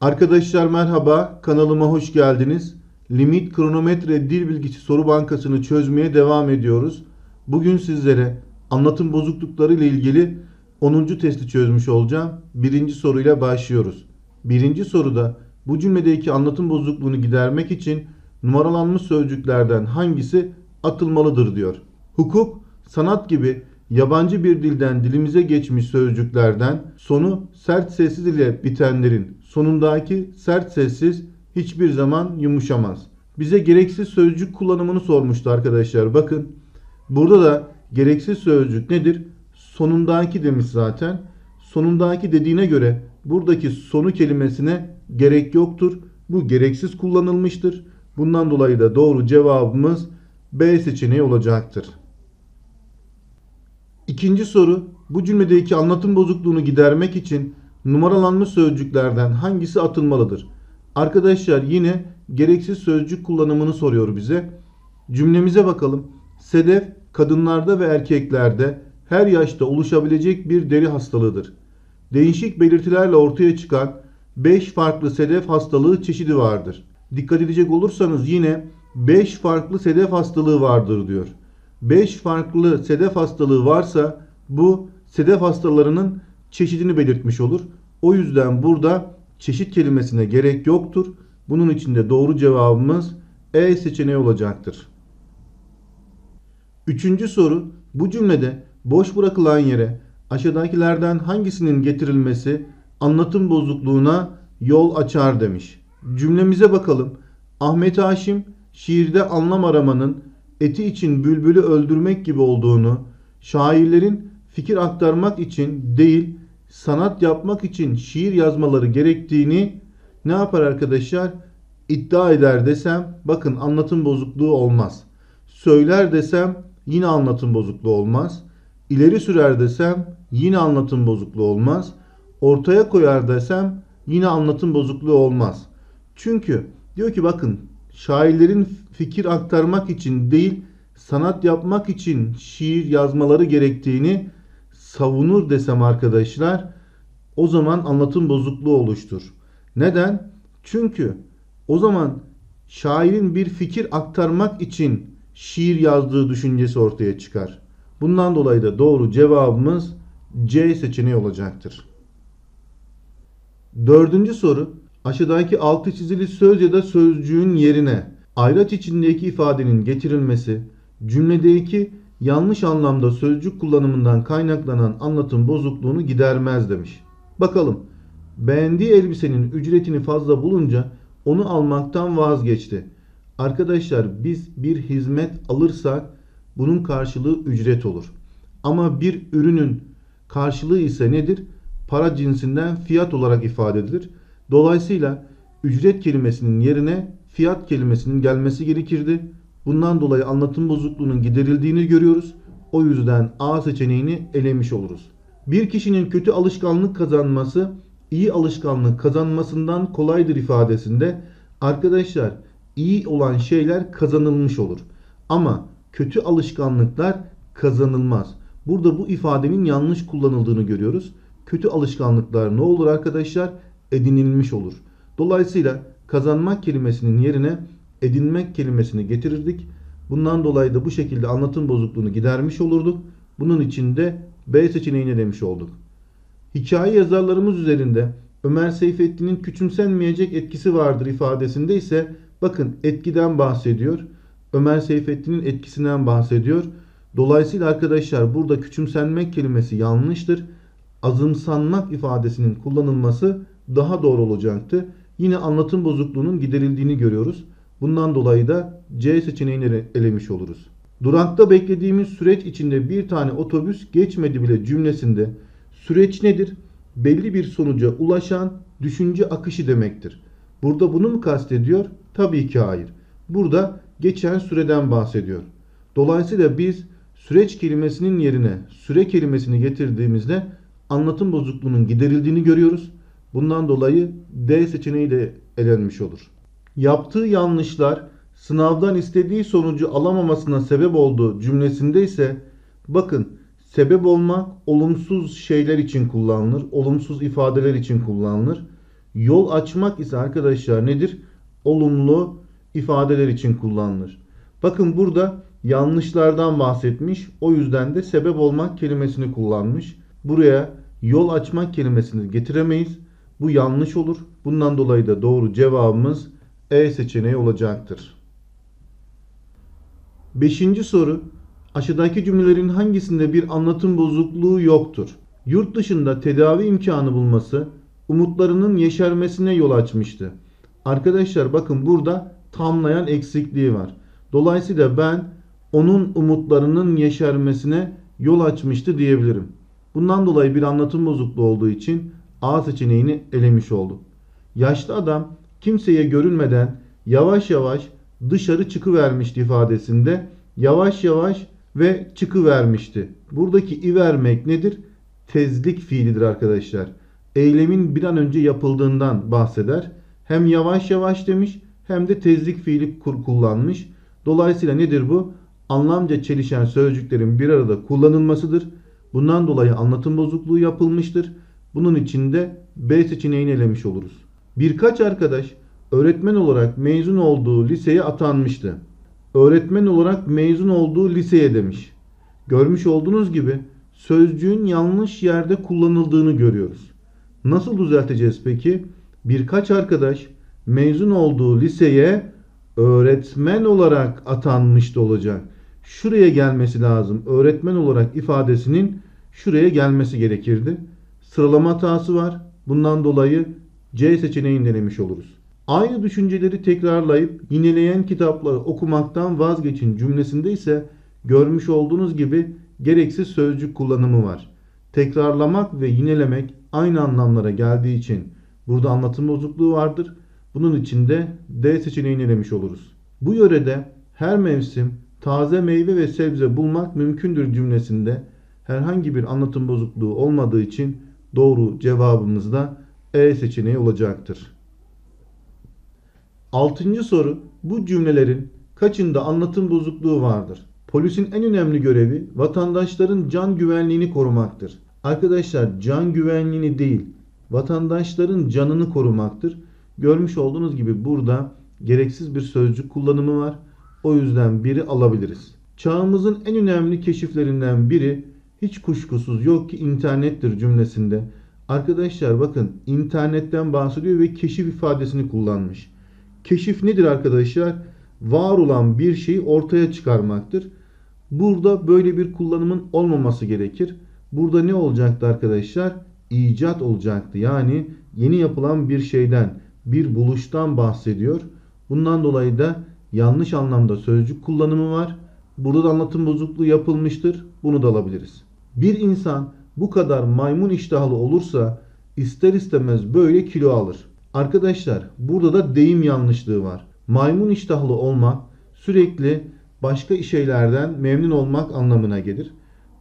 Arkadaşlar merhaba, kanalıma hoş geldiniz. Limit Kronometre Dil Bilgisi Soru Bankası'nı çözmeye devam ediyoruz. Bugün sizlere anlatım bozuklukları ile ilgili 10. testi çözmüş olacağım. Birinci soruyla başlıyoruz. Birinci soruda bu cümledeki anlatım bozukluğunu gidermek için numaralanmış sözcüklerden hangisi atılmalıdır diyor. Hukuk, sanat gibi yabancı bir dilden dilimize geçmiş sözcüklerden sonu sert sessiz ile bitenlerin sonundaki sert sessiz hiçbir zaman yumuşamaz. Bize gereksiz sözcük kullanımını sormuştu arkadaşlar. Bakın burada da gereksiz sözcük nedir? Sonundaki demiş zaten. Sonundaki dediğine göre buradaki sonu kelimesine gerek yoktur. Bu gereksiz kullanılmıştır. Bundan dolayı da doğru cevabımız B seçeneği olacaktır. İkinci soru, bu cümledeki anlatım bozukluğunu gidermek için numaralanmış sözcüklerden hangisi atılmalıdır? Arkadaşlar yine gereksiz sözcük kullanımını soruyor bize. Cümlemize bakalım. Sedef, kadınlarda ve erkeklerde her yaşta oluşabilecek bir deri hastalığıdır. Değişik belirtilerle ortaya çıkan 5 farklı sedef hastalığı çeşidi vardır. Dikkat edecek olursanız yine 5 farklı sedef hastalığı vardır diyor. 5 farklı sedef hastalığı varsa bu sedef hastalarının çeşidini belirtmiş olur. O yüzden burada çeşit kelimesine gerek yoktur. Bunun için de doğru cevabımız E seçeneği olacaktır. Üçüncü soru, bu cümlede boş bırakılan yere aşağıdakilerden hangisinin getirilmesi anlatım bozukluğuna yol açar demiş. Cümlemize bakalım. Ahmet Haşim şiirde anlam aramanın eti için bülbülü öldürmek gibi olduğunu, şairlerin fikir aktarmak için değil, sanat yapmak için şiir yazmaları gerektiğini ne yapar arkadaşlar? İddia eder desem, bakın anlatım bozukluğu olmaz. Söyler desem yine anlatım bozukluğu olmaz. İleri sürer desem yine anlatım bozukluğu olmaz. Ortaya koyar desem yine anlatım bozukluğu olmaz. Çünkü diyor ki bakın, şairlerin fikir aktarmak için değil, sanat yapmak için şiir yazmaları gerektiğini savunur desem arkadaşlar, o zaman anlatım bozukluğu oluştur. Neden? Çünkü o zaman şairin bir fikir aktarmak için şiir yazdığı düşüncesi ortaya çıkar. Bundan dolayı da doğru cevabımız C seçeneği olacaktır. Dördüncü soru, aşağıdaki altı çizili söz ya da sözcüğün yerine ayraç içindeki ifadenin getirilmesi cümledeki yanlış anlamda sözcük kullanımından kaynaklanan anlatım bozukluğunu gidermez demiş. Bakalım, beğendiği elbisenin ücretini fazla bulunca onu almaktan vazgeçti. Arkadaşlar biz bir hizmet alırsak bunun karşılığı ücret olur. Ama bir ürünün karşılığı ise nedir? Para cinsinden fiyat olarak ifade edilir. Dolayısıyla ücret kelimesinin yerine fiyat kelimesinin gelmesi gerekirdi. Bundan dolayı anlatım bozukluğunun giderildiğini görüyoruz. O yüzden A seçeneğini elemiş oluruz. Bir kişinin kötü alışkanlık kazanması iyi alışkanlık kazanmasından kolaydır ifadesinde arkadaşlar iyi olan şeyler kazanılmış olur. Ama kötü alışkanlıklar kazanılmaz. Burada bu ifadenin yanlış kullanıldığını görüyoruz. Kötü alışkanlıklar ne olur arkadaşlar? Edinilmiş olur. Dolayısıyla kazanmak kelimesinin yerine edinmek kelimesini getirirdik. Bundan dolayı da bu şekilde anlatım bozukluğunu gidermiş olurduk. Bunun için de B seçeneğini demiş olduk. Hikaye yazarlarımız üzerinde Ömer Seyfettin'in küçümsenmeyecek etkisi vardır ifadesinde ise bakın etkiden bahsediyor. Ömer Seyfettin'in etkisinden bahsediyor. Dolayısıyla arkadaşlar burada küçümsenmek kelimesi yanlıştır. Azımsanmak ifadesinin kullanılması daha doğru olacaktı. Yine anlatım bozukluğunun giderildiğini görüyoruz. Bundan dolayı da C seçeneğini elemiş oluruz. Durakta beklediğimiz süreç içinde bir tane otobüs geçmedi bile cümlesinde süreç nedir? Belli bir sonuca ulaşan düşünce akışı demektir. Burada bunu mu kastediyor? Tabii ki hayır. Burada geçen süreden bahsediyor. Dolayısıyla biz süreç kelimesinin yerine süre kelimesini getirdiğimizde anlatım bozukluğunun giderildiğini görüyoruz. Bundan dolayı D seçeneği de elenmiş olur. Yaptığı yanlışlar sınavdan istediği sonucu alamamasına sebep oldu cümlesinde ise bakın sebep olmak olumsuz şeyler için kullanılır. Olumsuz ifadeler için kullanılır. Yol açmak ise arkadaşlar nedir? Olumlu ifadeler için kullanılır. Bakın burada yanlışlardan bahsetmiş. O yüzden de sebep olmak kelimesini kullanmış. Buraya yol açmak kelimesini getiremeyiz. Bu yanlış olur. Bundan dolayı da doğru cevabımız E seçeneği olacaktır. 5. soru. Aşağıdaki cümlelerin hangisinde bir anlatım bozukluğu yoktur? Yurt dışında tedavi imkanı bulması umutlarının yeşermesine yol açmıştı. Arkadaşlar bakın burada tamlayan eksikliği var. Dolayısıyla ben onun umutlarının yeşermesine yol açmıştı diyebilirim. Bundan dolayı bir anlatım bozukluğu olduğu için A seçeneğini elemiş oldum. Yaşlı adam kimseye görünmeden yavaş yavaş dışarı çıkıvermişti ifadesinde yavaş yavaş ve çıkıvermişti. Buradaki i vermek nedir? Tezlik fiilidir arkadaşlar. Eylemin bir an önce yapıldığından bahseder. Hem yavaş yavaş demiş hem de tezlik fiili kullanmış. Dolayısıyla nedir bu? Anlamca çelişen sözcüklerin bir arada kullanılmasıdır. Bundan dolayı anlatım bozukluğu yapılmıştır. Bunun için de B seçeneğini elemiş oluruz. Birkaç arkadaş öğretmen olarak mezun olduğu liseye atanmıştı. Öğretmen olarak mezun olduğu liseye demiş. Görmüş olduğunuz gibi sözcüğün yanlış yerde kullanıldığını görüyoruz. Nasıl düzelteceğiz peki? Birkaç arkadaş mezun olduğu liseye öğretmen olarak atanmıştı olacak. Şuraya gelmesi lazım. Öğretmen olarak ifadesinin şuraya gelmesi gerekirdi. Sıralama hatası var. Bundan dolayı C seçeneğini denemiş oluruz. Aynı düşünceleri tekrarlayıp yineleyen kitapları okumaktan vazgeçin cümlesinde ise görmüş olduğunuz gibi gereksiz sözcük kullanımı var. Tekrarlamak ve yinelemek aynı anlamlara geldiği için burada anlatım bozukluğu vardır. Bunun için de D seçeneğini elemiş oluruz. Bu yörede her mevsim taze meyve ve sebze bulmak mümkündür cümlesinde herhangi bir anlatım bozukluğu olmadığı için doğru cevabımız da E seçeneği olacaktır. 6. soru. Bu cümlelerin kaçında anlatım bozukluğu vardır? Polisin en önemli görevi vatandaşların can güvenliğini korumaktır. Arkadaşlar can güvenliğini değil, vatandaşların canını korumaktır. Görmüş olduğunuz gibi burada gereksiz bir sözcük kullanımı var. O yüzden biri alabiliriz. Çağımızın en önemli keşiflerinden biri hiç kuşkusuz yok ki internettir cümlesinde. Arkadaşlar bakın internetten bahsediyor ve keşif ifadesini kullanmış. Keşif nedir arkadaşlar? Var olan bir şeyi ortaya çıkarmaktır. Burada böyle bir kullanımın olmaması gerekir. Burada ne olacaktı arkadaşlar? İcat olacaktı. Yani yeni yapılan bir şeyden, bir buluştan bahsediyor. Bundan dolayı da yanlış anlamda sözcük kullanımı var. Burada da anlatım bozukluğu yapılmıştır. Bunu da alabiliriz. Bir insan bu kadar maymun iştahlı olursa ister istemez böyle kilo alır. Arkadaşlar burada da deyim yanlışlığı var. Maymun iştahlı olmak sürekli başka şeylerden memnun olmak anlamına gelir.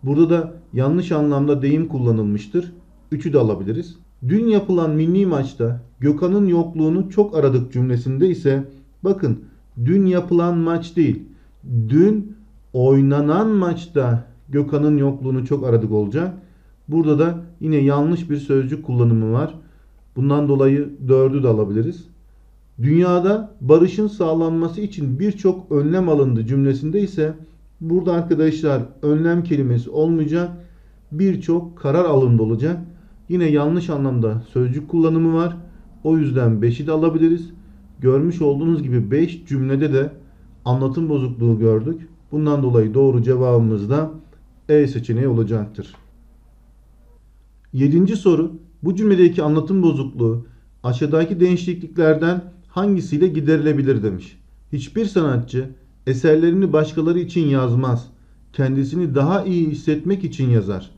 Burada da yanlış anlamda deyim kullanılmıştır. Üçü de alabiliriz. Dün yapılan milli maçta Gökhan'ın yokluğunu çok aradık cümlesinde ise bakın dün yapılan maç değil. Dün oynanan maçta Gökhan'ın yokluğunu çok aradık olacak. Burada da yine yanlış bir sözcük kullanımı var. Bundan dolayı 4'ü de alabiliriz. Dünyada barışın sağlanması için birçok önlem alındı cümlesinde ise burada arkadaşlar önlem kelimesi olmayacak. Birçok karar alındı olacak. Yine yanlış anlamda sözcük kullanımı var. O yüzden 5'i de alabiliriz. Görmüş olduğunuz gibi 5 cümlede de anlatım bozukluğu gördük. Bundan dolayı doğru cevabımız da E seçeneği olacaktır. 7. soru. Bu cümledeki anlatım bozukluğu aşağıdaki değişikliklerden hangisiyle giderilebilir demiş. Hiçbir sanatçı eserlerini başkaları için yazmaz. Kendisini daha iyi hissetmek için yazar.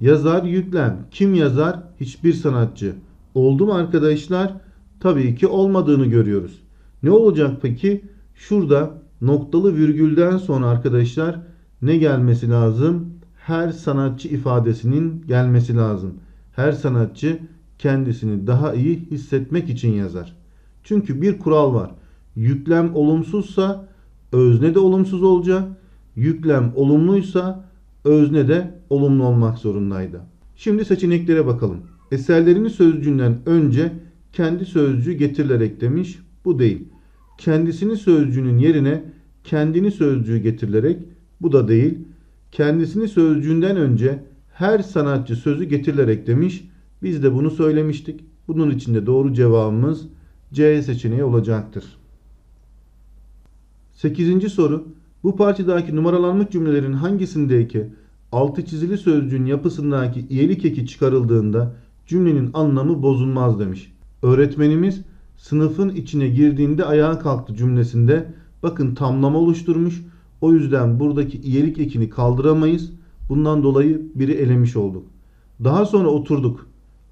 Yazar yüklem. Kim yazar? Hiçbir sanatçı. Oldu mu arkadaşlar? Tabii ki olmadığını görüyoruz. Ne olacak peki? Şurada noktalı virgülden sonra arkadaşlar ne gelmesi lazım? Her sanatçı ifadesinin gelmesi lazım. Her sanatçı kendisini daha iyi hissetmek için yazar. Çünkü bir kural var. Yüklem olumsuzsa özne de olumsuz olacak. Yüklem olumluysa özne de olumlu olmak zorundaydı. Şimdi seçeneklere bakalım. Eserlerini sözcüğünden önce kendi sözcüğü getirilerek demiş. Bu değil. Kendisini sözcüğünün yerine kendini sözcüğü getirilerek. Bu da değil. Kendisini sözcüğünden önce her sanatçı sözü getirilerek demiş. Biz de bunu söylemiştik. Bunun için de doğru cevabımız C seçeneği olacaktır. 8. soru. Bu parçadaki numaralanmış cümlelerin hangisindeki altı çizili sözcüğün yapısındaki iyelik eki çıkarıldığında cümlenin anlamı bozulmaz demiş. Öğretmenimiz sınıfın içine girdiğinde ayağa kalktı cümlesinde bakın tamlama oluşturmuş. O yüzden buradaki iyelik ekini kaldıramayız. Bundan dolayı biri elemiş olduk. Daha sonra oturduk.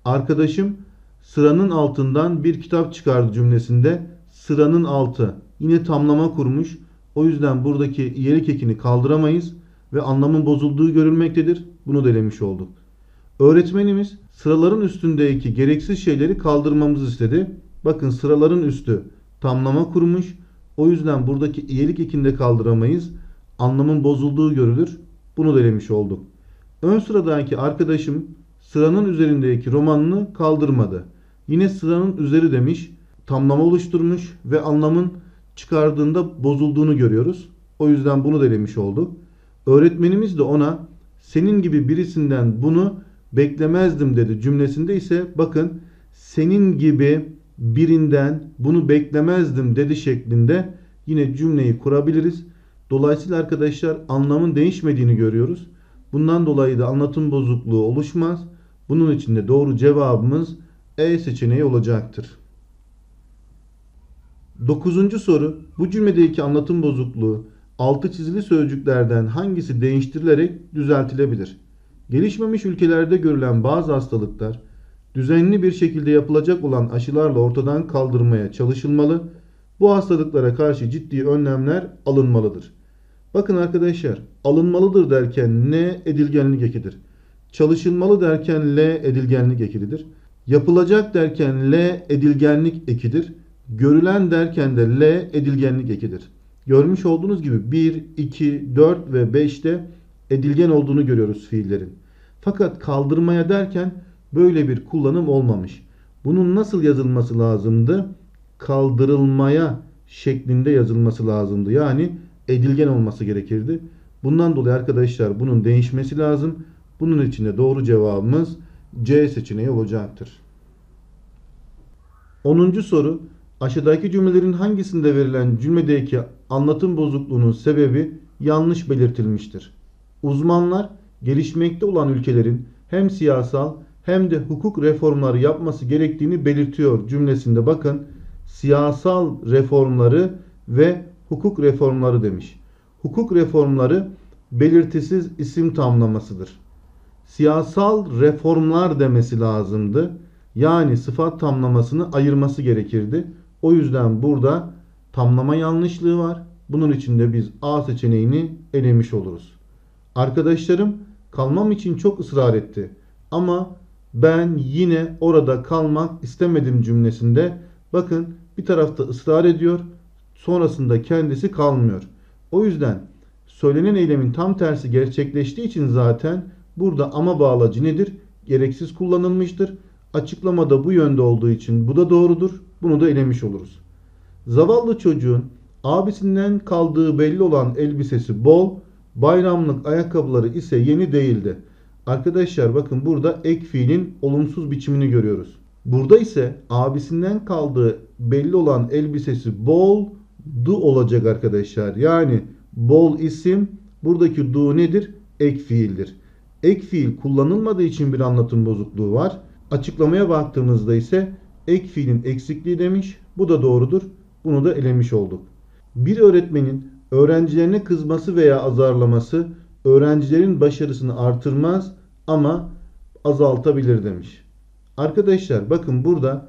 Arkadaşım sıranın altından bir kitap çıkardı cümlesinde sıranın altı yine tamlama kurmuş. O yüzden buradaki iyelik ekini kaldıramayız ve anlamın bozulduğu görülmektedir. Bunu da elemiş olduk. Öğretmenimiz sıraların üstündeki gereksiz şeyleri kaldırmamızı istedi. Bakın sıraların üstü tamlama kurmuş. O yüzden buradaki iyelik ekini de kaldıramayız. Anlamın bozulduğu görülür. Bunu da elemiş olduk. Ön sıradaki arkadaşım sıranın üzerindeki romanını kaldırmadı. Yine sıranın üzeri demiş. Tamlama oluşturmuş ve anlamın çıkardığında bozulduğunu görüyoruz. O yüzden bunu da elemiş olduk. Öğretmenimiz de ona senin gibi birisinden bunu beklemezdim dedi. Cümlesinde ise bakın senin gibi birinden bunu beklemezdim dedi şeklinde yine cümleyi kurabiliriz. Dolayısıyla arkadaşlar anlamın değişmediğini görüyoruz. Bundan dolayı da anlatım bozukluğu oluşmaz. Bunun için de doğru cevabımız E seçeneği olacaktır. 9. soru. Bu cümledeki anlatım bozukluğu altı çizili sözcüklerden hangisi değiştirilerek düzeltilebilir? Gelişmemiş ülkelerde görülen bazı hastalıklar düzenli bir şekilde yapılacak olan aşılarla ortadan kaldırmaya çalışılmalı. Bu hastalıklara karşı ciddi önlemler alınmalıdır. Bakın arkadaşlar alınmalıdır derken N edilgenlik ekidir. Çalışılmalı derken L edilgenlik ekidir. Yapılacak derken L edilgenlik ekidir. Görülen derken de L edilgenlik ekidir. Görmüş olduğunuz gibi 1, 2, 4 ve 5'te edilgen olduğunu görüyoruz fiillerin. Fakat kaldırmaya derken böyle bir kullanım olmamış. Bunun nasıl yazılması lazımdı? Kaldırılmaya şeklinde yazılması lazımdı. Yani edilgen olması gerekirdi. Bundan dolayı arkadaşlar bunun değişmesi lazım. Bunun için de doğru cevabımız C seçeneği olacaktır. 10. soru. Aşağıdaki cümlelerin hangisinde verilen cümledeki anlatım bozukluğunun sebebi yanlış belirtilmiştir? Uzmanlar gelişmekte olan ülkelerin hem siyasal hem de hukuk reformları yapması gerektiğini belirtiyor cümlesinde bakın siyasal reformları ve hukuk reformları demiş. Hukuk reformları belirtisiz isim tamlamasıdır. Siyasal reformlar demesi lazımdı. Yani sıfat tamlamasını ayırması gerekirdi. O yüzden burada tamlama yanlışlığı var. Bunun için de biz A seçeneğini elemiş oluruz. Arkadaşlarım kalmam için çok ısrar etti. Ama ben yine orada kalmak istemedim cümlesinde. Bakın bir tarafta ısrar ediyor. Sonrasında kendisi kalmıyor. O yüzden söylenen eylemin tam tersi gerçekleştiği için zaten burada ama bağlacı nedir? Gereksiz kullanılmıştır. Açıklamada bu yönde olduğu için bu da doğrudur. Bunu da elemiş oluruz. Zavallı çocuğun abisinden kaldığı belli olan elbisesi bol, bayramlık ayakkabıları ise yeni değildi. Arkadaşlar bakın burada ek fiilin olumsuz biçimini görüyoruz. Burada ise abisinden kaldığı belli olan elbisesi boldu olacak arkadaşlar. Yani bol isim buradaki du nedir? Ek fiildir. Ek fiil kullanılmadığı için bir anlatım bozukluğu var. Açıklamaya baktığımızda ise ek fiilin eksikliği demiş. Bu da doğrudur. Bunu da elemiş olduk. Bir öğretmenin öğrencilerine kızması veya azarlaması öğrencilerin başarısını artırmaz ama azaltabilir demiş. Arkadaşlar bakın burada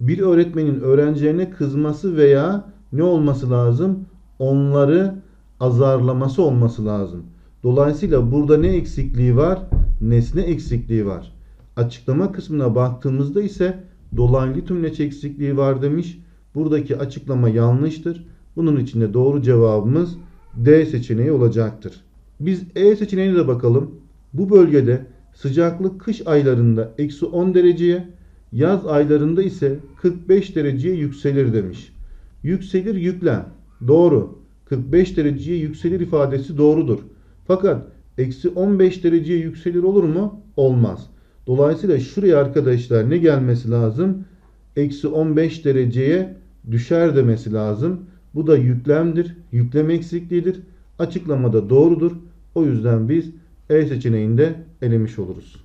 bir öğretmenin öğrencilerine kızması veya ne olması lazım? Onları azarlaması olması lazım. Dolayısıyla burada ne eksikliği var? Nesne eksikliği var. Açıklama kısmına baktığımızda ise dolaylı tümleç eksikliği var demiş. Buradaki açıklama yanlıştır. Bunun için de doğru cevabımız D seçeneği olacaktır. Biz E seçeneğine de bakalım. Bu bölgede sıcaklık kış aylarında -10 dereceye, Yaz aylarında ise 45 dereceye yükselir demiş. Yükselir yüklem. Doğru. 45 dereceye yükselir ifadesi doğrudur. Fakat eksi 15 dereceye yükselir olur mu? Olmaz. Dolayısıyla şuraya arkadaşlar ne gelmesi lazım? Eksi 15 dereceye düşer demesi lazım. Bu da yüklemdir. Yüklem eksikliğidir. Açıklamada doğrudur. O yüzden biz E seçeneğini de elemiş oluruz.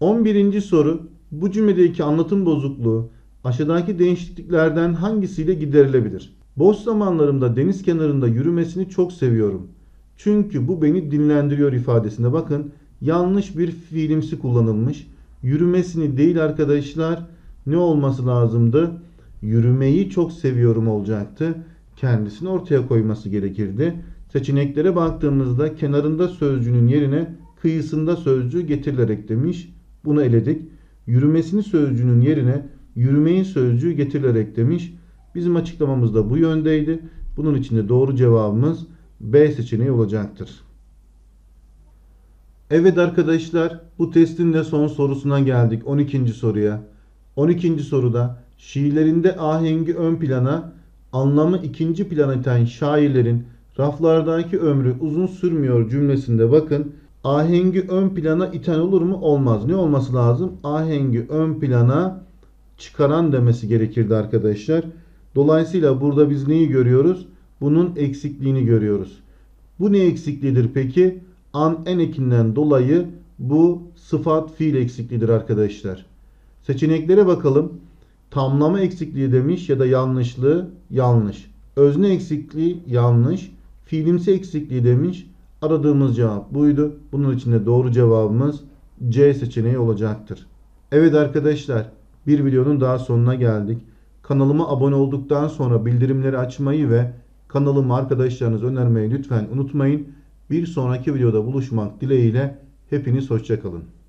11. soru. Bu cümledeki anlatım bozukluğu aşağıdaki değişikliklerden hangisiyle giderilebilir? Boş zamanlarımda deniz kenarında yürümesini çok seviyorum. Çünkü bu beni dinlendiriyor ifadesine bakın. Yanlış bir fiilimsi kullanılmış. Yürümesini değil arkadaşlar. Ne olması lazımdı? Yürümeyi çok seviyorum olacaktı. Kendisini ortaya koyması gerekirdi. Seçeneklere baktığımızda kenarında sözcüğünün yerine kıyısında sözcüğü getirilerek demiş. Bunu eledik. Yürümesini sözcüğünün yerine yürümeyi sözcüğü getirilerek demiş. Bizim açıklamamız da bu yöndeydi. Bunun için de doğru cevabımız B seçeneği olacaktır. Evet arkadaşlar, bu testin de son sorusuna geldik. 12. soruya. 12. soruda şiirlerinde ahengi ön plana, anlamı ikinci plana iten şairlerin raflardaki ömrü uzun sürmüyor cümlesinde bakın. Ahengi ön plana iten olur mu? Olmaz. Ne olması lazım? Ahengi ön plana çıkaran demesi gerekirdi arkadaşlar. Dolayısıyla burada biz neyi görüyoruz? Bunun eksikliğini görüyoruz. Bu ne eksikliğidir peki? An en ekinden dolayı bu sıfat fiil eksikliğidir arkadaşlar. Seçeneklere bakalım. Tamlama eksikliği demiş ya da yanlışlığı yanlış. Özne eksikliği yanlış. Fiilimsi eksikliği demiş. Aradığımız cevap buydu. Bunun için de doğru cevabımız C seçeneği olacaktır. Evet arkadaşlar, bir videonun daha sonuna geldik. Kanalıma abone olduktan sonra bildirimleri açmayı ve kanalımı arkadaşlarınıza önermeyi lütfen unutmayın. Bir sonraki videoda buluşmak dileğiyle hepiniz hoşça kalın.